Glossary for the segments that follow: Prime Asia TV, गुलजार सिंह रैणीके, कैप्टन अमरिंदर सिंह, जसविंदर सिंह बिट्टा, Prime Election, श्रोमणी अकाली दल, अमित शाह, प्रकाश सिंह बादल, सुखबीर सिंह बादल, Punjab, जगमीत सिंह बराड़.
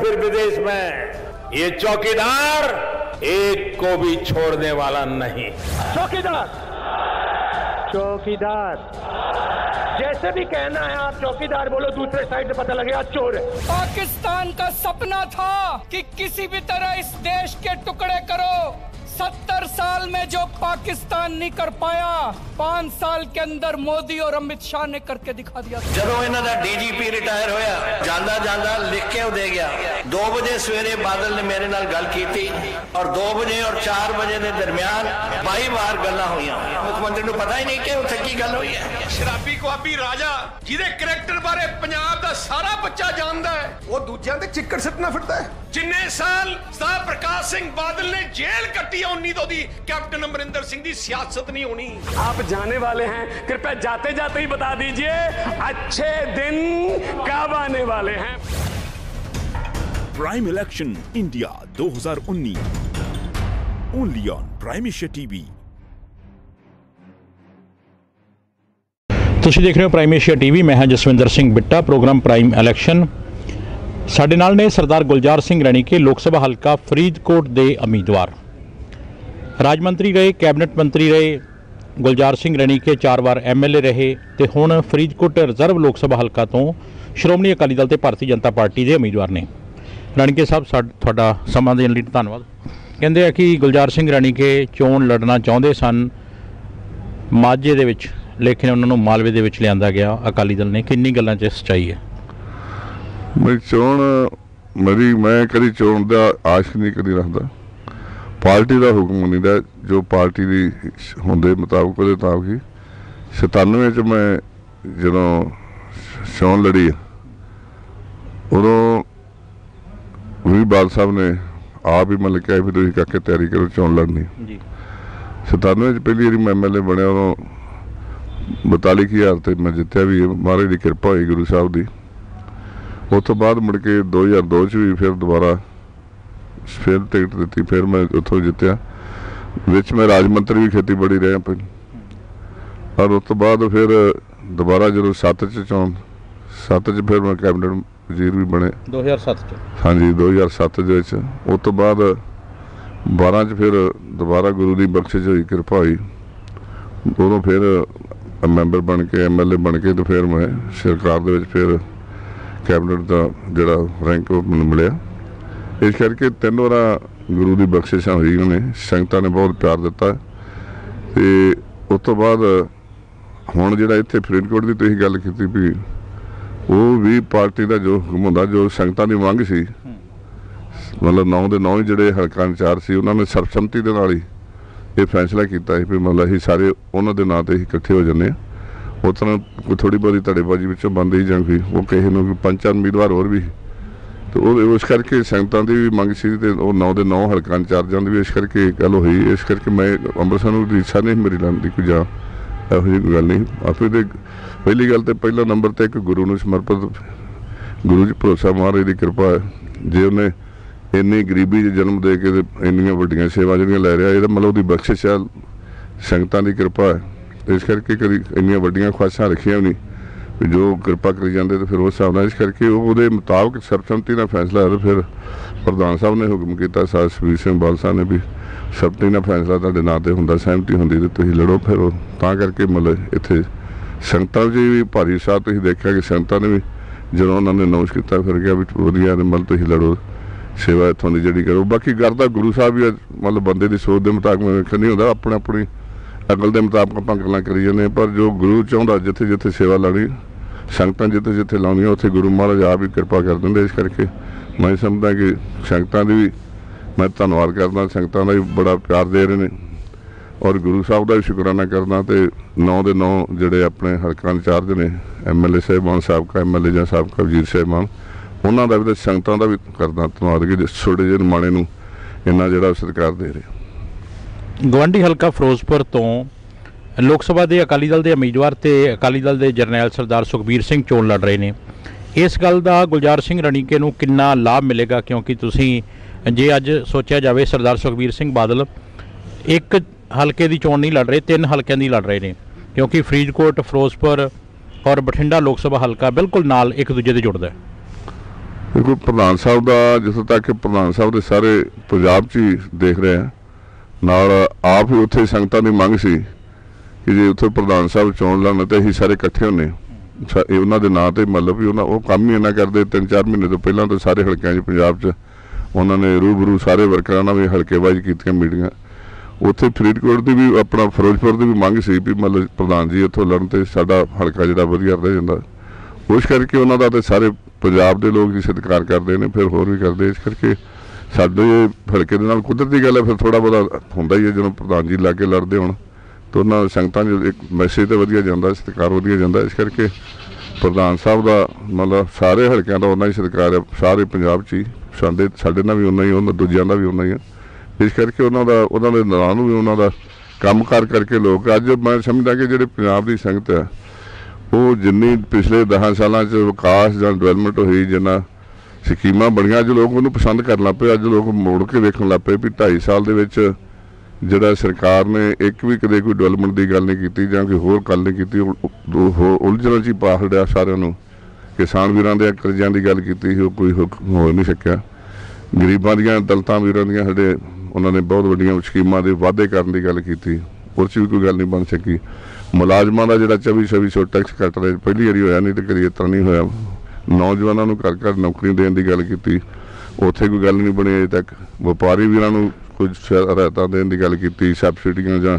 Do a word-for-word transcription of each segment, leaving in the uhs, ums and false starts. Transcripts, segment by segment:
फिर विदेश में ये चौकीदार एक को भी छोड़ने वाला नहीं। चौकीदार चौकीदार जैसे भी कहना है आप चौकीदार बोलो, दूसरे साइड से पता लगेगा चोर है। पाकिस्तान का सपना था कि किसी भी तरह इस देश के टुकड़े करो। सत्तर साल में जो पाकिस्तान नहीं कर पाया, पांच साल के अंदर मोदी और अमित शाह ने करके दिखा दिया। जब इन्हां दा डीजीपी रिटायर होया, जांदा जांदा लिख के दे गया। दो बजे सवेरे बादल ने मेरे नाल गल की और दो बजे और चार बजे के दरमियान बाई बार गल्लां होईयां। मुख्यमंत्री नूं पता ही नहीं कि उत्थे की गल होई है। शराबी कोआबी राजा जिहदे करैक्टर बारे पंजाब दा सारा बच्चा जानदा है, वो दूजियां ते चिक्कड़ सट्टना फिरदा है। जिन्ने साल सरदार प्रकाश सिंह बादल ने जेल कट्टी है, उन्नी दो दी कैप्टन अमरिंदर सिंह दी सियासत नहीं होनी। आप जाने वाले हैं, कृपया जाते जाते ही बता दीजिए अच्छे दिन कब आने वाले हैं। प्राइम इलेक्शन इंडिया दो हज़ार उन्नीस only on prime Asia TV. तुसी देख रहे हो प्राइम एशिया टीवी। मैं है जसविंदर सिंह बिट्टा। Programme prime election साढ़े नाल ने सरदार गुलजार सिंह रैणी के लोक सभा हल्का फरीदकोट के उम्मीदवार, राज मंत्री रहे, कैबिनेट मंत्री रहे। गुलजार सिंह रैणी के चार बार एम एल ए रहे तो हुण फरीदकोट रिजर्व लोक सभा हल्का तो श्रोमणी अकाली दल ते भारतीय जनता पार्टी के उम्मीदवार ने। रैणीके साहब, साडा समां देण लई धन्नवाद। कहिंदे आ कि गुलजार सिंह रैणीके चोण लड़ना चाहुंदे सन माझे दे विच, लेकिन उन्होंने मालवे दे विच लिआंदा गया अकाली दल ने। किन्नी गल्लां 'च सच्चाई है? मैं चोण मेरी मैं कभी चोण का आशक नहीं करी रखता। पार्टी का हुक्म नहीं दा, जो पार्टी की होंदे मुताबिक वो मुताबिक ही सतानवे च मैं जो चोण लड़ी उदों भी बाल साहब ने आप ही मतलब कहा भी तुम काके तैयारी करो चोण लड़नी। सतानवे च पहली बार मैं एम एल ए बनया, उदों बताली हज़ार से मैं जितया भी। महाराज की कृपा हुई गुरु साहब की। उस तो बाद मुड़ के दो हज़ार दो च भी फिर दोबारा फिर टिकट दी, फिर मैं उतों जितया। विच मैं राज मंत्री भी खेतीबाड़ी रहा पहले, और उस तो बाद फिर दोबारा जो सत्त च चोन सत्त च फिर मैं कैबिनेट वजीर भी बने दो हज़ार सत्त च। हाँ जी, दो हज़ार सत्त उस तो बाद बारह च फिर दोबारा गुरु की बख्शिश हुई, कृपा हुई। उदों फिर मैंबर बन के एम एल ए बन के तो फिर मैं सरकार फिर कैबिनेट का जोड़ा रैंक मैं मिले। इस करके तीन बार गुरु की बख्शिशा हुई, उन्हें संगत ने बहुत प्यार दिता। तो उस तो बाद हुण जिहड़ा इत्थे फरीदकोट की तुसीं गल कीती भी, वो भी पार्टी का जो हुक्म हुंदा, जो संगतां दी मंग सी, मतलब नौ दे नौ ही जिहड़े हलका इंचार्ज सी उन्हां ने सरबसम्मति दे नाल ही ये फैसला कीता है कि मतलब असीं सारे उन्हां दे नां ते असीं इकट्ठे हो जाने। उस तरह कोई थोड़ी बहुत धड़ेबाजी पिछों बंद ही जाऊँगी। वो किसी ने पंज चार उम्मीदवार होर भी तो वो इस करके संगतां की भी मंग सी, नौ दे नौ हलका इंचार्जां की भी इस करके गल हुई। इस करके मैं अमृतसर में रीसा नहीं मेरी लाने की कोई जां इहो जी गल नहीं। आप पहली गल तो पहला नंबर तो एक गुरु नूं समर्पित, गुरु जी भरोसा, महाराज की कृपा है। जे उन्हें इन्नी गरीबी जन्म दे के इन्नियां वड्डियां सेवा जिहड़ियां लै रिहा, मतलब उहदी बख्शिश है, संगतां की कृपा है। इस करके कभी इन्नियां वड्डियां ख्वाहिशां रखियां नहीं भी जो कृपा करी जाते तो फिर उस हिसाब नाल। इस करके वो मुताबिक सरबसम्मति का फैसला है। फिर प्रधान साहब ने हुक्म किया, साहब सुखबीर सिंह बालसा ने भी सरबसम्मति का फैसला तुहाडे नां ते हुंदा, सहमति हुंदी ते तुसीं लड़ो। फिर वो तां करके मतलब इत्थे संगतां जी भी भारी साह, तुसीं देखिया कि संगतां ने भी जो उन्होंने अनाउंस किया फिर क्या भी वधिया ने, मतलब तुसीं लड़ो सेवा इत्थों की जिहड़ी करो। बाकी करदा गुरु साहब भी मतलब बंदे की सोच के मुताबिक मैं वेखण नहीं हुंदा, अपने अपनी अकल के मुताबिक आप गल्लां करी जाने। पर जो गुरु चाहुंदा, जिथे जिथे सेवा लानी, संगतां जिथे जिथे लाउणियां, उत्थे गुरु महाराज आप ही कृपा कर दिंदे। इस करके मैं समझदा कि संगतां दी भी मैं धन्नवाद करदा, संगतां दा भी बड़ा प्यार दे रहे ने, और गुरु साहब का भी शुकराना करदा। तो नौ दे नौ जिहड़े अपने हलका इंचार्ज ने एम एल ए साहिबान, साबका एम एल ए जां साबका वजीर साहिबान, उन्हां दा भी, संगतां दा भी करदा धन्नवाद कि छोटे जे माणे नूं इन्ना जिहड़ा सरकार दे रही। गवांढी हलका फिरोजपुर तो लोक सभा के अकाली दल के उम्मीदवार तो अकाली दल के जरनैल सरदार सुखबीर सिंह चोन लड़ रहे हैं। इस गल का गुलजार सिंह रैणीके नूं कितना लाभ मिलेगा? क्योंकि तुसीं जे अज सोचा जाए सरदार सुखबीर सिंह बादल एक हल्के की चोन नहीं लड़ रहे, तीन हल्कों की लड़ रहे हैं, क्योंकि फरीदकोट, फिरोजपुर और बठिंडा लोक सभा हल्का बिल्कुल नाल एक दूजे से जुड़ता है। बिल्कुल प्रधान साहब का जितों तक प्रधान साहब के सारे पंजाब च ही देख रहे हैं नाल आप ही उत्थे संगतां दी मंग सी कि जे उत्थे प्रधान साहब चोण लड़न तो असीं सारे इकट्ठे होने उन्हां दे नां ते मतलब भी उन्हां ओह काम ही इन्ना करदे। तीन चार महीने तो पहलां तो सारे हलकिआं च पंजाब च उन्होंने रूबरू सारे वर्करां नाल भी हलके वाइज कीतियां मीटिंगां। उत्थे फरीदकोट की भी अपना फिरोजपुर की भी मंग सी भी मतलब प्रधान जी उत्थों लड़न तो साडा हलका जिहड़ा वधिया रह जांदा। उस करके उन्होंने तो सारे पंजाब के लोग ही सत्कार करते हैं फिर होर भी करते। इस करके साडे हलके दे नाल कुदरती गल है फिर थोड़ा बहुत होंदा ही है। जो प्रधान जी लागे लड़ते होण तो उन्हां संगतां च एक मैसेज तो वधिया जांदा, सत्कार वधिया जांदा। इस करके प्रधान साहब का मतलब सारे हलकों का उन्ना ही सत्कार है सारे पंजाब च ही, साडे साडे नाल भी उन्ना ही उन्ना दूजिआं दा भी उन्ना ही है। इस करके उन्होंने उन्होंने नाम भी उन्होंने काम कार करके लोग अज मैं समझदा कि जिहड़ी पंजाब दी संगत है वो जिन्नी पिछले दह साल विकास जां डिवेलपमेंट हुई जिन्ना स्कीमां बणियां अज लोग उन्होंने पसंद करन लग पे। अज लोग मुड़ के वेखण लग पे भी ढाई साल दे विच जिहड़ा सरकार ने एक भी कदे कोई डिवेलपमेंट की गल नहीं कीती जां कोई होर गल नहीं कीती। उलझन च ही पा छड्डिआ सारिआं नूं। किसान वीरां दे कर्जां दी गल कीती कोई हो नहीं सकिआ। गरीबां दीआं दलतां वीरां दीआं साडे उन्होंने बहुत वड्डियां स्कीमां दे वादे करने की गल की उस भी कोई गल नहीं बन सकी। मुलाजमां दा जिहड़ा चौबी चौबी सौ टैक्स कट रहे पहली बारी होया नहीं तो करी इस तरह नहीं होया। नौजवानों नूं घर घर नौकरी देने की गल की उत्थे कोई गल नहीं बनी अजे तक। व्यापारी वीरां नूं कुछ राहतां देने की गल की सबसिडियां जां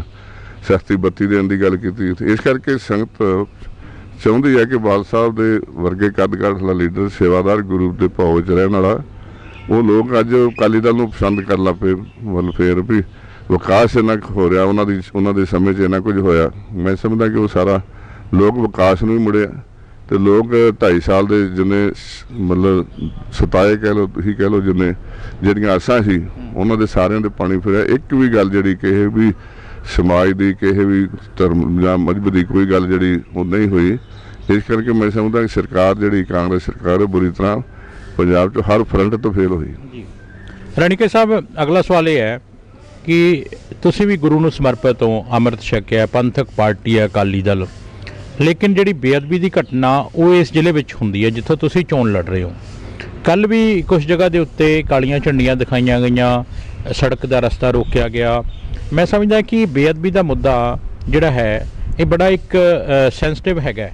सस्ती बत्ती देने की गल की। इस करके संगत चाहुंदी है कि बाल साहब दे वर्गे कदकाठ वाला लीडर सेवादार गुरू दे भाव च रहण वाला वो लोग अज अकाली दल नूं पसंद कर लग पे। मतलब फिर भी विकास इन्ना हो रहा उन्होंने उन्होंने समय से इन्ना कुछ होया। मैं समझदा कि वो सारा लोग विकास में ही मुड़े तो लोग ढाई साल के जिन्हें मतलब सताए कह लो तुसीं कह लो जिन्हें जिहड़ियां आसां सी उन्होंने सारिआं दे पानी फिरिआ। एक भी गल जिहड़ी किसी भी समाज की किसी भी धर्म जां मजहब की कोई गल जिहड़ी ओह नहीं हुई। इस करके मैं समझदा कि सरकार जिहड़ी कांग्रेस सरकार है बुरी तरह पंजाब चो हर फ्रंट तो फेल हुई। राणीके साहब अगला सवाल यह है कि तुसी भी गुरु नूं समर्पित हो, अमृत छकिआ, पंथक पार्टी है अकाली दल, लेकिन जिहड़ी बेअदबी की घटना वो इस जिले विच हुंदी है जित्थों तुसी चोण लड़ रहे हो। कल भी कुछ जगह के उत्ते कालियां झंडियां दिखाईयां गईयां, सड़क का रस्ता रोकिया गया। मैं समझदा कि बेअदबी का मुद्दा जिहड़ा है ये बड़ा एक सेंसिटिव हैगा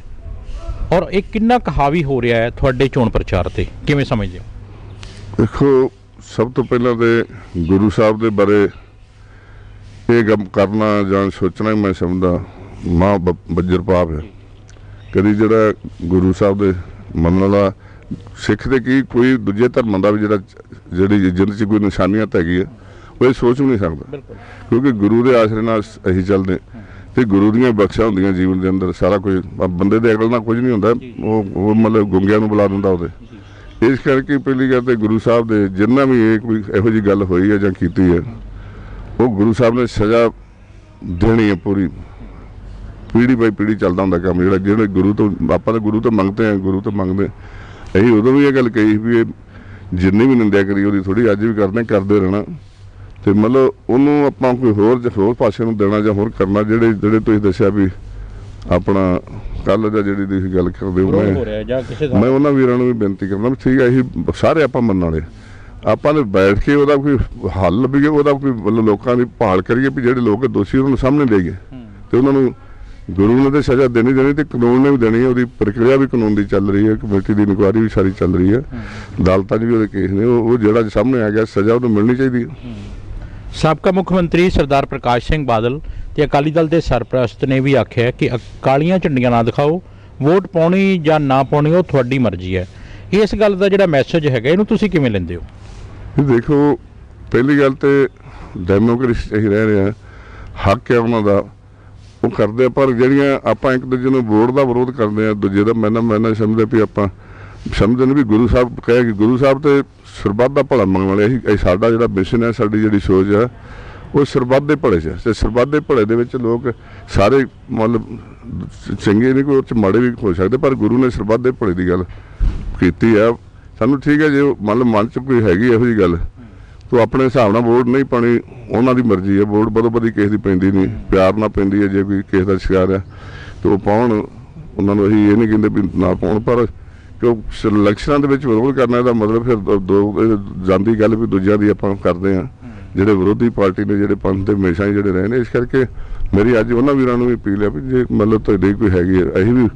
और एक कितना कहावी हो रहा है थोड़े चोण प्रचार से किमें समझते हो? देखो सब तो पहला तो गुरु साहब के बारे ये गम करना जान सोचना मैं समझदा मां बज्जर पाप है। कभी जरा गुरु साहब के मन वाला सिख के की कोई दूजे धर्म का भी जरा जी जिंदगी कोई निशानियत हैगी है वो ये सोच भी नहीं सकता क्योंकि गुरु के आसरे नाल असीं चलदे। तो गुरु दियां बख्शा होंदियां जीवन के अंदर सारा कुछ बंदे दे अकल नाल कुछ नहीं होंदा वो मतलब गुंगियां नूं बुला दिंदा उहदे। इस करके पहली गल तो गुरु साहब दे जिन्ना भी ये कोई इहो जी गल होई है जां कीती है वो गुरु साहब ने सज़ा देनी है। पूरी पीढ़ी बाई पीढ़ी चलदा हुंदा काम जिहड़ा जिहड़े गुरु तो आपां तो गुरु तो मंगते हैं गुरु तो मंगदे असीं उदों भी ये गल कही भी ये जिन्नी भी निंदा करी उहदी थोड़ी अज भी करदे करदे रहना। तो मतलब उन्होंने अपना कोई होर होर पासे में देना जो होर करना जेडे जेडे तुसीं दस्सिआ भी अपना कल का जी गल करदे हो मैं मैं उन्होंने वीरां नूं भी बेनती करना भी ठीक है असीं सारे आपां मनण वाले आपां ने बैठ के उहदा कोई हल लभीए उहदा कोई मतलब लोकां दी भाल करिए भी जेडे लोग दोषी उन्होंने सामने लईए तो उन्होंने गुरु ने तो सज़ा देनी देनी तो कानून ने भी देनी है। वो प्रक्रिया भी कानून की चल रही है, कमेटी की इंक्वायरी भी सारी चल रही है, अदालतां च भी उहदे केस ने वो जो सामने आ गया सज़ा उन्होंने मिलनी चाहिए है। ਸਾਬਕਾ ਮੁੱਖ ਮੰਤਰੀ ਸਰਦਾਰ ਪ੍ਰਕਾਸ਼ ਸਿੰਘ ਬਾਦਲ ਤੇ ਅਕਾਲੀ ਦਲ ਦੇ ਸਰਪ੍ਰਸਤ ਨੇ ਵੀ ਆਖਿਆ ਕਿ ਕਾਲੀਆਂ ਝੰਡੀਆਂ ਨਾ ਦਿਖਾਓ, ਵੋਟ ਪਾਉਣੀ ਜਾਂ ਨਾ ਪਾਉਣੀ ਉਹ ਤੁਹਾਡੀ ਮਰਜ਼ੀ ਹੈ। ਇਸ ਗੱਲ ਦਾ ਜਿਹੜਾ ਮੈਸੇਜ ਹੈਗਾ ਇਹਨੂੰ ਤੁਸੀਂ ਕਿਵੇਂ ਲੈਂਦੇ ਹੋ? ਦੇਖੋ ਪਹਿਲੀ ਗੱਲ ਤੇ ਡੈਮੋਕ੍ਰੇਸੀ ਅਸੀਂ ਰਹਿ ਰਹੇ ਹਾਂ, ਹੱਕ ਹੈ ਉਹਨਾਂ ਦਾ ਉਹ ਕਰਦੇ ਆ ਪਰ ਜਿਹੜੀਆਂ ਆਪਾਂ ਇੱਕ ਦੂਜੇ ਨੂੰ ਵੋਟ ਦਾ ਵਿਰੋਧ ਕਰਦੇ ਆ ਦੂਜੇ ਦਾ ਮੈਨਾਂ ਮੈਨਾਂ ਸਮਝਦੇ ਵੀ ਆਪਾਂ ਸਮਝਦੇ ਨੇ ਵੀ ਗੁਰੂ ਸਾਹਿਬ ਕਹੇ ਕਿ ਗੁਰੂ ਸਾਹਿਬ ਤੇ ਸਰਬੱਤ ਦਾ ਭਲਾ ਮੰਗਣ ਵਾਲੇ ਅਸੀਂ ਸਾਡਾ ਜਿਹੜਾ ਮਿਸ਼ਨ ਹੈ ਸਾਡੀ ਜਿਹੜੀ ਸੋਚ ਹੈ ਉਹ ਸਰਬੱਤ ਦੇ ਭਲੇ 'ਚ ਹੈ ਅਤੇ ਸਰਬੱਤ ਦੇ ਭਲੇ ਦੇ ਵਿੱਚ ਲੋਕ ਸਾਰੇ ਮਤਲਬ ਚੰਗੇ ਨਹੀਂ ਕੋਈ ਉਹ 'ਚ ਮਾੜੇ ਵੀ ਹੋ ਸਕਦੇ ਪਰ ਗੁਰੂ ਨੇ ਸਰਬੱਤ ਦੇ ਭਲੇ ਦੀ ਗੱਲ ਕੀਤੀ ਆ। ਸਾਨੂੰ ਠੀਕ ਹੈ ਜੇ ਮਤਲਬ ਮਨ 'ਚ ਕੋਈ ਹੈਗੀ ਇਹੋ ਜਿਹੀ ਗੱਲ ਤੋ ਆਪਣੇ ਹਿਸਾਬ ਨਾਲ ਵੋਟ ਨਹੀਂ ਪਾਉਣੀ ਉਹਨਾਂ ਦੀ ਮਰਜ਼ੀ ਹੈ। ਵੋਟ ਬਦੋ ਬਦੀ ਕਿਸੇ ਦੀ ਪੈਂਦੀ ਨਹੀਂ, ਪਿਆਰ ਨਾਲ ਪੈਂਦੀ ਹੈ। ਜੇ ਕੋਈ ਕਿਸੇ ਦਾ ਸ਼ਿਕਾਰ ਹੈ ਤਾਂ ਉਹ ਪਾਉਣ, ਉਹਨਾਂ ਨੂੰ ਅਸੀਂ ਇਹ ਨਹੀਂ ਕਹਿੰਦੇ ਵੀ ਨਾ ਪਾਉਣ ਪਰ क्यों सिलेक्शन विरोध करना का मतलब फिर दो जाती गल भी दूजा की आप करते हैं जोड़े विरोधी पार्टी ने जो पंथ के हमेशा ही जोड़े रहे हैं। इस करके मेरी अज उन्होंने वीरों में भी अपील है भी जे मतलब तुहाडी कोई हैगी असीं भी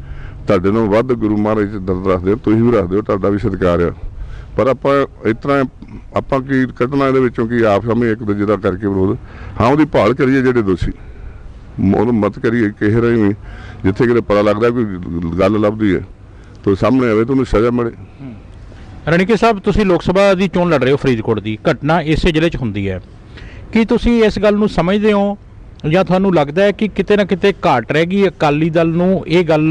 तुहाडे नालों वध गुरु महाराज दर्द रखते हो, तुसीं भी रखते हो, तुहाडा भी सत्कार है, पर आप इस तरह आप कटना ये कि आप सामने एक दूजे का करके विरोध हाँ वो भाल करिए जोड़े दोषी ਉਹਨੂੰ मत करिए कह रहे भी जिथे कि पता लगता कोई गल लभदी है तो सामने आए तो उन्हें सज़ा मिले। ਰਣੀਕੇ साहब तुसीं लोक सभा की चोन लड़ रहे हो फरीदकोट की घटना इस जिले च हुंदी है कि तुसीं इस गल नूं समझदे हो ਜਾਂ ਤੁਹਾਨੂੰ लगता है कि किते ना किते घाट रह गई अकाली दल नूं इह गल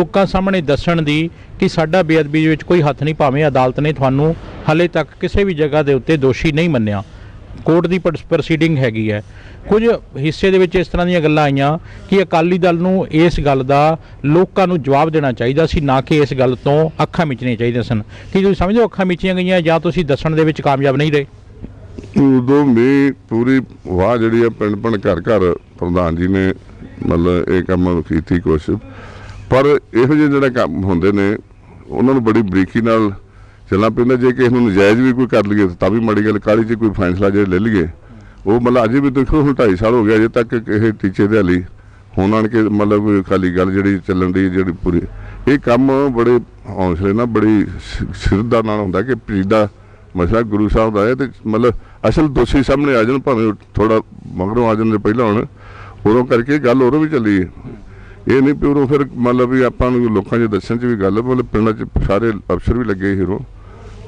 लोकां सामने दस्सण दी कि साडा बेअदबी विच कोई हथ नहीं, भावें अदालत ने तुहानूं हले तक किसी भी जगह के उत्ते दोषी नहीं मन्निया, कोर्ट की प्रोसीडिंग हैगी है। कुछ हिस्से दे विच इस तरह दीयां गल्लां आईयां कि अकाली दल नूं इस गल दा लोकां नूं जवाब देना चाहिदा सी, ना कि इस गल तों अखां मिचणीआं चाहीदियां सन। कि तुसीं समझो अखां मिचियां गईयां जां तुसीं दस्सण दे विच कामयाब नहीं रहे? उदों भी पूरी वाह जिहड़ी पिंड पिंड घर घर प्रधान जी ने मतलब इह काम कीती कोशिश, पर इहो जिहे जिहड़े काम हुंदे ने उन्हां नूं बड़ी बरीकी नाल चलना पैंदा। जे किसी नजायज़ भी कोई कर लीए तो भी माड़ी गल काली च कोई फैसला जो ले लीए वो मतलब अजे भी देखो हम ढाई साल हो गया अजे तक किसी टीचे दिहाली हुण आण के मतलब कोई अकाली गल जी चलन दी जी पूरी ये काम बड़े हौसले नाल बड़ी सिरदा नाल हुंदा कि पीड़ा मसला गुरु साहब का है तो मतलब असल दोषी सामने आ जान, भावें थोड़ा मगरों आ जाने पहला हुण उदों करके गल उदों भी चली ये नहीं भी उदों फिर मतलब भी आपां नूं लोकां च दस्सण च भी गल मतलब पिंडां च सारे अफसर भी लगे हीरो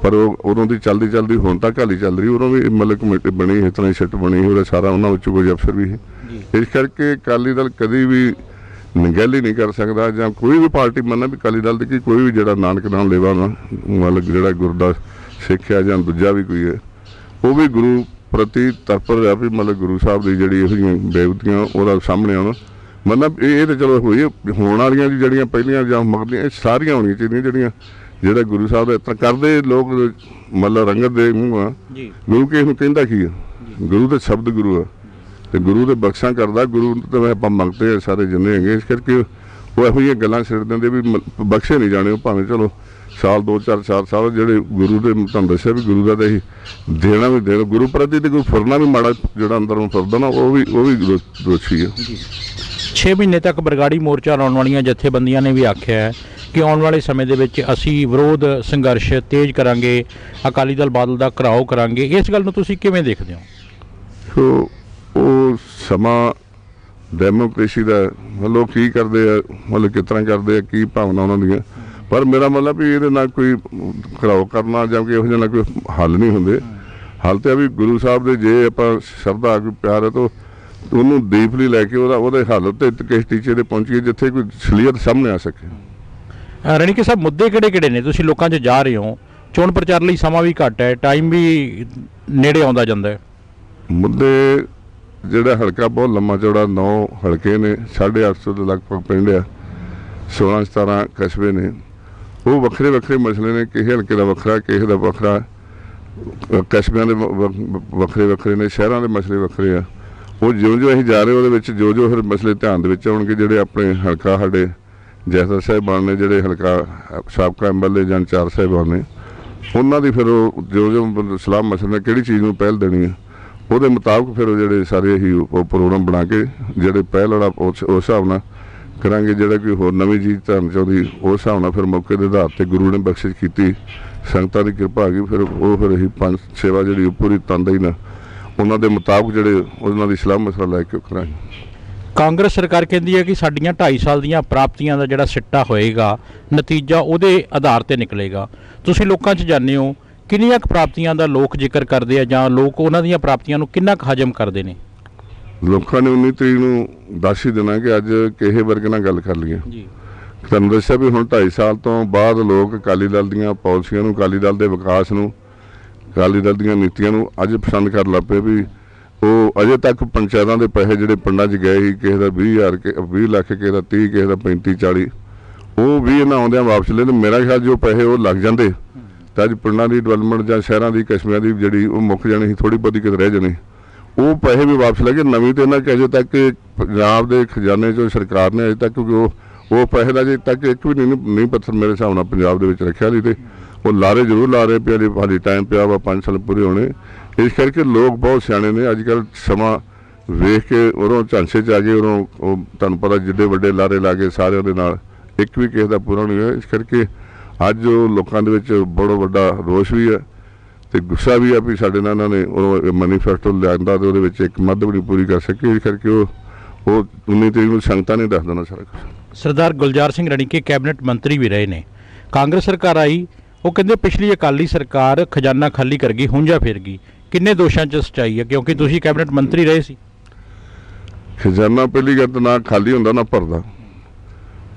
पर उदों की चलती चलती हुण तक हाली चल रही उदों भी मतलब कमेटी बनी इस तरह सिट बनी और सारा उन्होंने कुछ अफसर भी है। इस करके अकाली दल कभी भी गल ही नहीं कर सकता जां कोई भी पार्टी मन्ना भी अकाली दल की कोई भी जो नानक नाम लेवा ना मतलब जो गुरदास सिख है जां दूजा भी कोई है वह भी गुरु प्रति तत्पर है भी मतलब गुरु साहब की जी यही बेवतियाँ और सामने आना मतलब ये तो चलो हुई होने वाली जड़ियाँ पहलियाँ जां मगरलियां सारियां होनी चाहिए जड़ियाँ ਜਿਹੜਾ ਗੁਰੂ ਸਾਹਿਬ ਦਾ ਇਤਨਾ ਕਰਦੇ ਲੋਕ ਮਤਲਬ ਰੰਗਤ ਦੇ ਮੂੰਹ ਆ ਗੁਰੂ ਕਿਸ ਨੂੰ ਕਹਿੰਦਾ ਕੀ ਆ ਗੁਰੂ ਦਾ ਸ਼ਬਦ ਗੁਰੂ ਆ ਤੇ ਗੁਰੂ ਦੇ ਬਖਸ਼ਾਂ ਕਰਦਾ ਗੁਰੂ ਤੋਂ ਆਪਾਂ ਮੰਗਦੇ ਆ ਸਾਰੇ ਜਿੰਨੇ ਹੈਗੇ। ਇਸ ਕਰਕੇ ਉਹ ਇਹੋ ਜਿਹੀਆਂ ਗੱਲਾਂ ਸਿਰ ਦਿੰਦੇ ਵੀ ਬਖਸ਼ੇ ਨਹੀਂ ਜਾਣੇ ਉਹ ਭਾਵੇਂ ਚਲੋ ਸਾਲ ਦੋ ਚਾਰ ਚਾਰ ਸਾਲ ਜਿਹੜੇ ਗੁਰੂ ਦੇ ਤੁਹਾਨੂੰ ਦੱਸਿਆ ਵੀ ਗੁਰੂ ਦਾ ਤਾਂ ਅਸੀਂ ਦੇਣਾ ਵੀ ਦੇਣਾ ਗੁਰੂ ਪ੍ਰਤੀ ਤੇ ਕੋਈ ਫੁਰਨਾ ਵੀ ਮਾੜਾ ਜਿਹੜਾ ਅੰਦਰੋਂ ਫੁਰਦਾ ਨਾ ਉਹ ਵੀ ਉਹ ਵੀ ਦੋਸ਼ੀ ਆ। ਛੇ ਮਹੀਨੇ ਤੱਕ ਬਰਗਾੜੀ ਮੋਰਚਾ ਲਾਉਣ ਵਾਲੀਆਂ ਜਥੇਬੰਦੀਆਂ ਨੇ ਵੀ ਆਖਿਆ ਹੈ कि आने वाले समय के असी विरोध संघर्ष तेज़ करा अकाली दल बादल का घिराओ करा। इस गल नूं तुसीं किवें देखदे हो? सो वो समा डेमोक्रेसी का मतलब की करते हैं मतलब किस तरह करते हैं की भावना उन्होंने पर मेरा मतलब भी ये ना कोई घिराओ करना जां कि इहो जिहा कोई हल नहीं होंदे। हल तो भी गुरु साहब के जे आप श्रद्धा कोई प्यार है तो उन्होंने डीपली लैके हल तो किस टीचे पर पहुँचीए जिथे कोई सलीयत सामने आ सके। ਰਣੀਕੇ साहब मुद्दे ਕਿਹੜੇ ਕਿਹੜੇ ਨੇ ਤੁਸੀਂ ਲੋਕਾਂ 'ਚ ਜਾ ਰਹੇ ਹੋ? ਚੋਣ ਪ੍ਰਚਾਰ ਲਈ ਸਮਾਂ ਵੀ ਘੱਟ ਹੈ, ਟਾਈਮ ਵੀ ਨੇੜੇ ਆਉਂਦਾ ਜਾਂਦਾ ਹੈ। ਮੁੱਦੇ ਜਿਹੜਾ ਹਲਕਾ ਬਹੁਤ ਲੰਮਾ ਚੌੜਾ ਨੌ ਹਲਕੇ ਨੇ साढ़े आठ सौ ਦੇ ਲਗਭਗ ਪਿੰਡ ਆ सोलह सत्रह ਕਸਬੇ ਨੇ ਉਹ ਵੱਖਰੇ ਵੱਖਰੇ ਮਸਲੇ ਨੇ ਕਿਸੇ ਹਲਕੇ ਦਾ ਵੱਖਰਾ ਕਿਸੇ ਦਾ ਵੱਖਰਾ ਕਸਬਿਆਂ ਦੇ ਵੱਖਰੇ ਵੱਖਰੇ ਨੇ ਸ਼ਹਿਰਾਂ ਦੇ ਮਸਲੇ ਵੱਖਰੇ ਆ। ਉਹ ਜਿਉਂ ਜਿਉਂ ਅਸੀਂ ਜਾ ਰਹੇ ਉਹਦੇ ਵਿੱਚ ਜੋ ਜੋ ਫਿਰ ਮਸਲੇ ਧਿਆਨ ਦੇ ਵਿੱਚ ਆਉਣਗੇ ਜਿਹੜੇ ਆਪਣੇ ਹਲਕਾ ਸਾਡੇ जैसा साहिबान ने जोड़े हल्का सबका एम एल ए जन चार साहिबान ने उन्होंने फिर जो जो सलाह मसले कि चीज़ में पहल देनी है वो मुताबिक फिर जो सारे ही प्रोग्राम बना के जोड़े पहल वाला उस हिसाब न करा जो कोई होर नवी चीज़ धरन चाहती उस हिसाब न फिर मौके के आधार पर गुरु ने बख्शिश की संगतां की कृपा आ गई फिर वो फिर अभी पंज सेवा जी पूरी तनदेही ना उन्होंने मुताबिक जोड़े उन्होंने सलाह मसला लैके करा। कांग्रेस सरकार कहती है कि साढ़ियाँ ढाई साल दियाँ प्राप्तियां का जोड़ा सिट्टा होएगा नतीजा वो आधार पर निकलेगा। तुसीं लोकां च जाने हो किन्नियां प्राप्तियां का लोग जिक्र करते हैं जां लोग उन्हां दीयां प्राप्तियां नूं किन्ना क हजम करते हैं? लोगों ने उन्नी तरीक नूं दस ही देना कि अज किसे वर्ग नाल गल कर लईए तुहानूं दस्सिया भी हुण ढाई साल तो बाद लोग अकाली दल दीयां पॉलिसियां नूं अकाली दल दे विकास नूं अकाली दल दीयां नीतियां नूं अज पसंद कर लग पए भी वो अजे तक पंचायतों के पैसे जोड़े पिंडा च गए ही किसी का भी हज़ार भी लख किसी का तीह किसी का पैंती चाली वो भी इन्हें आउंदियां वापस ले मेरा ख्याल जो पैसे वो लग जाते तो अज पिंडा की डिवेलपमेंट जां शहरां की कस्बों की जिहड़ी वो मुक जानी सी थोड़ी बहुती कित रह जानी वो पैसे भी वापस लैके नवीं तो इन्हें अजे तक पंजाब के खजाने चो सरकार ने अजे तक क्योंकि वो पैसे का अजे तक एक भी नहीं नहीं पत्थर मेरे हिसाब नाल पंजाब दे विच रखिया नहीं। तो वो लारे जरूर ला रहे पे हाली टाइम पिया वा, पाँच साल पूरे होने, इस करके लोग बहुत सियाने ने अज कल समा वेख के उदों झांसे च आ गए। उदों तुहानूं पता जिड्डे वड्डे लारे ला गए सारे, उहदे नाल एक भी किसी का पूरा नहीं होया। इस करके अज लोगों के बड़ा वड्डा रोष भी है तो गुस्सा भी है भी साढ़े ना ने मैनीफेस्टो लिया तो एक मद भी नहीं पूरी कर सके। इस करके वो वो उन्नी तरीक में संगतां ने दस देना सारा कुछ। सरदार गुलजार सिंह रणीके कैबिनेट मंत्री भी रहे ने। कांग्रेस सरकार आई, वो कहते पिछली अकाली सरकार खजाना खाली कर गई, हुंजा फेर गई। किन्ने दोषां च सच्चाई है क्योंकि तुसीं कैबिनेट मंत्री रहे सी? खजाना पहली गल ना खाली हुंदा ना भरदा,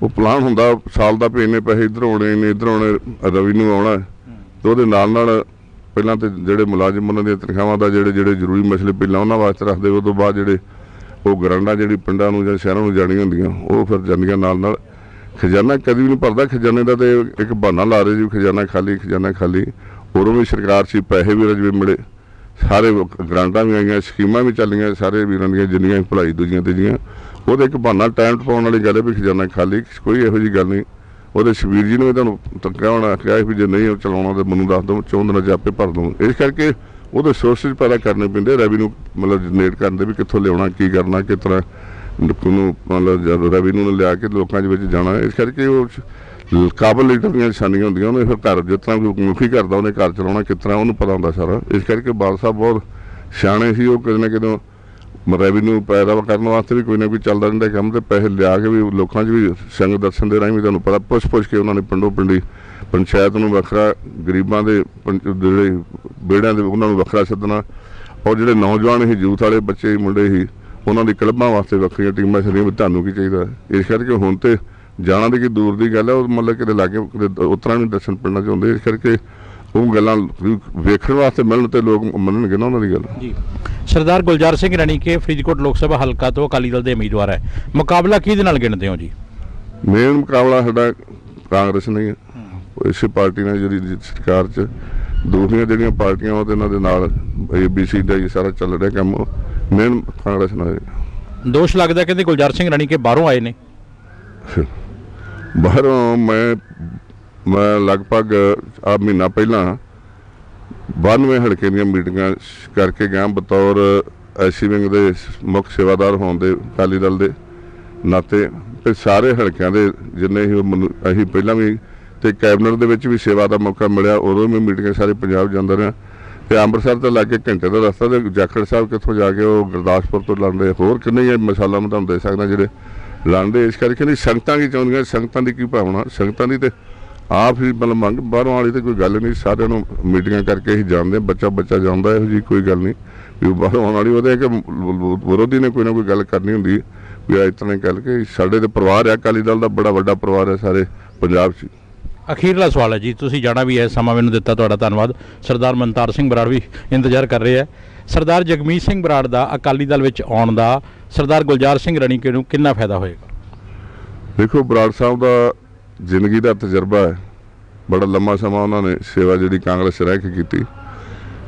वो प्लान हुंदा साल का भी इन्ने पैसे इधर आने इन्ने इधर आने रेवन्यू आना। तो वो पहला तो जोड़े मुलाजिम उन्होंने तनखावां का जोड़े जोड़े जरूरी मसले पहला उन्होंने वास्ते रखते, उस तो बाद जोड़े वो ग्रांडा जी पिंडा या शहरों में जानी होंदियां वो फिर जांदियां नाल नाल। खजाना कभी भी नहीं भरता। खजाने का तो एक बहाना ला रहे जी खजाना खाली खजाना खाली। और भी सरकार से पैसे भी रजवे मिले, सारे ग्रांटा भी आईयां, स्कीमां भी चलियां, सारे वीरां दियां जिन्नियां भलाई दूजियां तीजियां। वो तो एक बहाना टाइम टपाने वाली गल है भी खजाना खाली, कोई इहो जी गल नहीं। और शबीर जी ने भी तुहानूं तक्का होना कहा भी जे नहीं चलाउणा तो मैनूं दस दो, चौं दिनां च आपे भर दूँ। इस करके वो सोर्स पैदा करने पेंदे, रेवन्यू मतलब जनरेट करते भी कितों लिया की करना, किस तरह मतलब रेवन्यू ने लिया के लोगों के जाना। इस करके वो काबल लीडर दीयां निशानियां होंदियां। उन्हें फिर घर जिस तरह कोई मुखी करता उन्हें घर चलाना किस तरह उन्होंने पता होंदा सारा। इस करके बादल साहब बहुत सियाणे सी, वो कितने कितों रेवन्यू पैदा करने वास्ते भी कोई ना कोई चलता रहता काम, तो पैसे लिया के भी लोगों च भी संग दर्शन के राही भी तुहानूं पता पुछ पुछ के उन्होंने पिंडों पिंडी पंचायत में वखरा, गरीबों के जोड़े बेड़िया उन्होंने वखरा सदना, और जोड़े नौजवान ही यूथ वाले बच्चे मुंडे ही उन्होंने क्लबों वास्ते वखरिया टीम छड़िया भी तुहानूं की चाहिए। इस करके हुण तो जाना तो कि दूर की गल है, मतलब कि लागे उतना नहीं दर्शन पिंडा चाहते। इस करके ਉਹ ਗੱਲਾਂ ਵੇਖਣ ਵਾਸਤੇ ਮਿਲਣ ਤੇ ਲੋਕ ਮੰਨਣਗੇ ਨਾ ਉਹਨਾਂ ਦੀ ਗੱਲ ਜੀ। ਸਰਦਾਰ ਗੁਲਜ਼ਾਰ ਸਿੰਘ ਰਣੀਕੇ ਫਰੀਦਕੋਟ ਲੋਕ ਸਭਾ ਹਲਕਾ ਤੋਂ ਅਕਾਲੀ ਦਲ ਦੇ ਉਮੀਦਵਾਰ ਹੈ, ਮੁਕਾਬਲਾ ਕਿਹਦੇ ਨਾਲ ਗਿਣਦੇ ਹੋ ਜੀ? ਮੇਨ ਮੁਕਾਬਲਾ ਸਾਡਾ ਕਾਂਗਰਸ ਨਹੀਂ ਹੈ, ਇਸੇ ਪਾਰਟੀ ਨਾਲ ਜਿਹੜੀ ਸਰਕਾਰ 'ਚ ਦੂਸਰੀਆਂ ਜਿਹੜੀਆਂ ਪਾਰਟੀਆਂ ਉਹ ਤੇ ਇਹਨਾਂ ਦੇ ਨਾਲ ਏਬੀਸੀ ਦਾ ਇਹ ਸਾਰਾ ਚੱਲ ਰਿਹਾ ਕੰਮ, ਮੇਨ ਕਾਂਗਰਸ ਨਾਲ। ਦੋਸ਼ ਲੱਗਦਾ ਕਹਿੰਦੇ ਗੁਲਜ਼ਾਰ ਸਿੰਘ ਰਣੀਕੇ ਬਾਹਰੋਂ ਆਏ ਨੇ। ਬਾਹਰੋਂ ਮੈਂ मैं लगभग आ महीना पहला बानवे हल्के दीयां मीटिंगां करके गया बतौर ऐसी विंग के मुख सेवादार होने अकाली दल के नाते। तो सारे हल्कों के जिन्हें अभी पहला भी तो कैबिनेट के विच भी सेवा का मौका मिलया, उदों भी मीटिंग सारे पंजाब जाता रहा। तो अमृतसर तो लागे घंटे का रस्ता, तो जाखड़ साहब कितों जाके वो गुरदासपुर तो लड़ रहे, होर किन्ने मिसालां मैं तुहानूं दे सकदा जिहड़े लड़दे। इस करके नहीं संगतां की चाहुंदियां, संगतां की की भावना, संगतां की तो आप ही मतलब मंग बाहरों वाली तो कोई गल नहीं। सारे मीटिंग करके ही जानते, बच्चा बच्चा जानता है, जी कोई गल नहीं भी बाहरों आने वाली। वो कि विरोधी ने कोई ना कोई गल करनी होंगी भी इस तरह गल के साढ़े तो परिवार है अकाली दल का, बड़ा वड्डा परिवार है सारे पंजाब से। अखीरला सवाल है जी, तुसीं जाना भी है, समा मैनूं दिता तुहाडा धन्नवाद। सरदार मनतार सिंह बराड़ भी इंतजार कर रहे हैं। सरदार जगमीत सिंह बराड़ का अकाली दल विच आउण दा सरदार गुलजार सिंह रणीके नूं कितना फायदा होएगा? देखो बराड़ साहब का जिंदगी का तजर्बा है, बड़ा लम्बा समा उन्होंने सेवा जी कांग्रेस रह के की।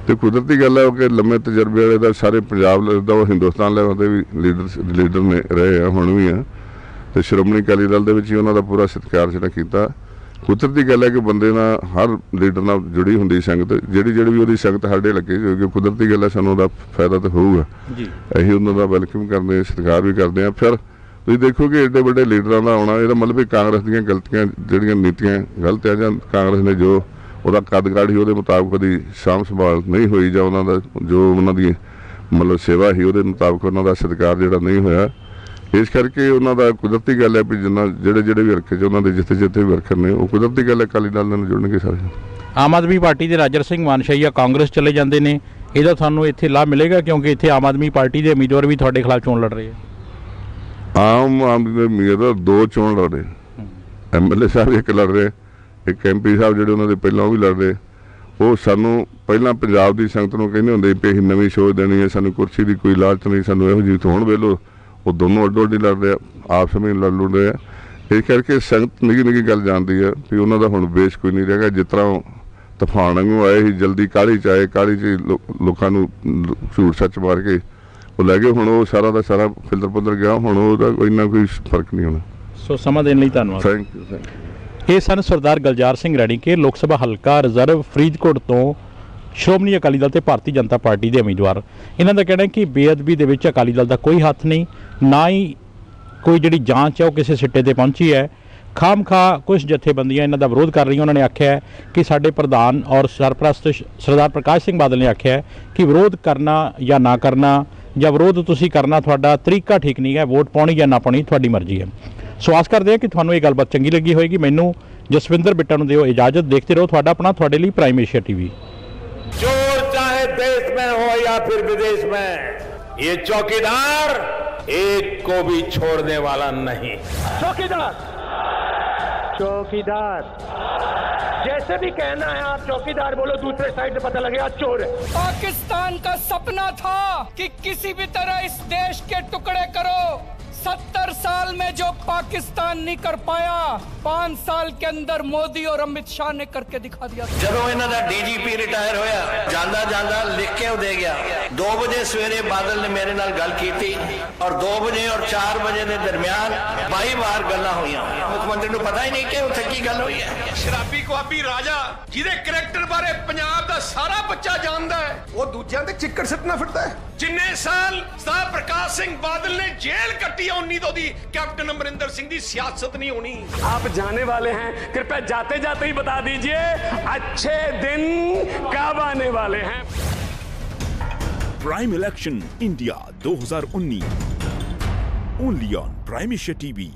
तो कुदरती गल है कि लम्बे तजर्बे वाले का सारे पंजाब का वो हिंदुस्तान लेवल के भी लीडर लीडर ने रहे हैं, हुण भी हैं। तो श्रोमणी अकाली दल के ही उन्होंने पूरा सत्कार जो किया। कुदरती गल है कि बंदे ना हर लीडर ना जुड़ी होंगी संगत, जी जी भी वो संगत साढ़े लगे, क्योंकि कुदरती गल है सूँ फायदा तो होगा। अं उन्होंने वैलकम करते, सत्कार भी करते हैं। फिर ਤੁਸੀਂ ਦੇਖੋ ਕਿ ਐਡੇ ਵੱਡੇ ਲੀਡਰਾਂ ਦਾ ਆਉਣਾ, ਇਹਦਾ ਮਤਲਬ ਵੀ ਕਾਂਗਰਸ ਦੀਆਂ ਗਲਤੀਆਂ ਜਿਹੜੀਆਂ ਨੀਤੀਆਂ ਗਲਤ ਹੈ, ਜਾਂ ਕਾਂਗਰਸ ਨੇ ਜੋ ਉਹਦਾ ਕਦਕਾਠ ਸੀ ਉਹਦੇ ਮੁਤਾਬਕ ਉਹਦੀ ਸਾਂਭ ਸੰਭਾਲ ਨਹੀਂ ਹੋਈ, ਜਾਂ ਉਹਨਾਂ ਦਾ ਜੋ ਉਹਨਾਂ ਦੀ ਮਤਲਬ ਸੇਵਾ ਸੀ ਉਹਦੇ ਮੁਤਾਬਕ ਉਹਨਾਂ ਦਾ ਸਤਿਕਾਰ ਜਿਹੜਾ ਨਹੀਂ ਹੋਇਆ। ਇਸ ਕਰਕੇ ਉਹਨਾਂ ਦਾ ਕੁਦਰਤੀ ਗੱਲ ਹੈ ਵੀ ਜਿੰਨਾ ਜਿਹੜੇ ਜਿਹੜੇ ਵੀ ਹਲਕੇ 'ਚ ਉਹਨਾਂ ਦੇ ਜਿੱਥੇ ਜਿੱਥੇ ਵੀ ਹਲਕੇ ਨੇ, ਉਹ ਕੁਦਰਤੀ ਗੱਲ ਹੈ ਅਕਾਲੀ ਦਲ ਨਾਲ ਜੁੜਨਗੇ ਸਾਰੇ। ਆਮ ਆਦਮੀ ਪਾਰਟੀ ਦੇ ਰਾਜਰ ਸਿੰਘ ਮਾਨਸ਼ਾਹੀਆ ਕਾਂਗਰਸ ਚਲੇ ਜਾਂਦੇ ਨੇ, ਇਹਦਾ ਤੁਹਾਨੂੰ ਇੱਥੇ ਲਾਭ ਮਿਲੇਗਾ ਕਿਉਂਕਿ ਇੱਥੇ ਆਮ ਆਦਮੀ ਪਾਰਟੀ ਦੇ ਉਮੀਦਵਾਰ ਵੀ ਤੁਹਾਡੇ ਖਿਲਾਫ ਚੋਣ ਲੜ ਰਹੇ ਆ। आम आदमी उम्मीदवार दो चोन लड़ रहे, एम एल ए साहब एक लड़ रहे, एक एम पी साहब जो उन्होंने पहला भी लड़ रहे। वो सानू पहला पंजाब की संगत को कहने होंगे भी अं नवी सोच देनी है, सानू कुर्सी की कोई लालच नहीं, सानू यह जी हूँ वेलो। वो दोनों अड्डो अड्डी लड़ रहे, आपस में लड़ लुड़ रहे हैं। इस करके संगत निकी निकी गल जानती है भी उन्होंने हूँ बेस कोई नहीं रहेगा। जिस तरह तूफान वांगू आए ही जल्दी काली च आए, काली च लोगों को झूठ सच मार के वो लगे, हुण वो सारा का सारा फिल्टर पुल्तर गया, हुण ओहदा कोई ना कोई फर्क नहीं होना। सो समा देने लई धन्नवाद। Thank you thank you. ये सन सरदार गुलजार सिंह रैणीके लोक सभा हलका रिजर्व फरीदकोट तो ਸ਼੍ਰੋਮਣੀ ਅਕਾਲੀ ਦਲ ਤੇ ਭਾਰਤੀ ਜਨਤਾ ਪਾਰਟੀ ਦੇ ਉਮੀਦਵਾਰ। ਇਹਨਾਂ ਦਾ ਕਹਿਣਾ ਹੈ ਕਿ ਬੇਅਦਬੀ ਦੇ ਵਿੱਚ ਅਕਾਲੀ ਦਲ ਦਾ ਕੋਈ ਹੱਥ ਨਹੀਂ, ਨਾ ਹੀ ਕੋਈ ਜਿਹੜੀ ਜਾਂਚ ਹੈ ਉਹ ਕਿਸੇ ਸਿੱਟੇ ਤੇ ਪਹੁੰਚੀ ਹੈ। ਖਾਮਖਾ ਕੁਝ ਜਥੇਬੰਦੀਆਂ ਇਹਨਾਂ ਦਾ ਵਿਰੋਧ ਕਰ ਰਹੀਆਂ। ਉਹਨਾਂ ਨੇ ਆਖਿਆ ਹੈ ਕਿ ਸਾਡੇ ਪ੍ਰਧਾਨ ਔਰ ਸਰਪ੍ਰਸਤ ਸਰਦਾਰ ਪ੍ਰਕਾਸ਼ ਸਿੰਘ ਬਾਦਲ ਨੇ ਆਖਿਆ ਹੈ ਕਿ ਵਿਰੋਧ ਕਰਨਾ ਜਾਂ ਨਾ ਕਰਨਾ ਜਾਂ ਵਿਰੋਧ ਤੁਸੀਂ ਕਰਨਾ ਤੁਹਾਡਾ ਤਰੀਕਾ ਠੀਕ ਨਹੀਂ ਹੈ, ਵੋਟ ਪਾਉਣੀ ਜਾਂ ਨਾ ਪਾਉਣੀ ਤੁਹਾਡੀ ਮਰਜ਼ੀ ਹੈ। ਸੋ ਆਸ ਕਰਦੇ ਹਾਂ ਕਿ ਤੁਹਾਨੂੰ ਇਹ ਗੱਲਬਾਤ ਚੰਗੀ ਲੱਗੀ ਹੋਏਗੀ। ਮੈਨੂੰ ਜਸਵਿੰਦਰ ਬਿੱਟਾ ਨੂੰ ਦਿਓ ਇਜਾਜ਼ਤ। ਦੇਖਦੇ ਰਹੋ ਤੁਹਾਡਾ ਆਪਣਾ, ਤੁਹਾਡੇ ਲਈ ਪ੍ਰਾਈਮ ਏਸ਼ੀਆ ਟੀਵੀ। चोर चाहे देश में हो या फिर विदेश में, ये चौकीदार एक को भी छोड़ने वाला नहीं। चौकीदार चौकीदार जैसे भी कहना है आप, चौकीदार बोलो, दूसरे साइड से पता लगेगा चोर है। पाकिस्तान का सपना था कि किसी भी तरह इस देश के टुकड़े करो। सत्तर साल में जो पाकिस्तान नहीं कर पाया, पांच साल के अंदर मोदी और अमित शाह ने करके दिखा दिया। जब इन्हां दा डीजीपी रिटायर होया, जांदा जांदा लिख के दे गया, दो बजे सवेरे बादल ने मेरे नाल गल की थी और दो बजे और चार बजे के दरमियान बाई बार गल्लां होईयां। मुख्यमंत्री को पता ही नहीं कि उत्थे की गल हुई है। शराबी कोआबी राजा जिहदे करैक्टर बारे पंजाब दा सारा बच्चा जानदा है, वो दूजियां ते चिक्कड़ सटना फिरदा है। जिन्ने साल सरदार प्रकाश सिंह बादल ने जेल कट्टी है, उन्नी तो दी कैप्टन अमरिंदर सिंह दी सियासत नहीं होनी। आप जाने वाले हैं, कृपया जाते जाते ही बता दीजिए अच्छे दिन कब आने वाले हैं। प्राइम इलेक्शन इंडिया दो हज़ार उन्नीस only on prime Asia TV.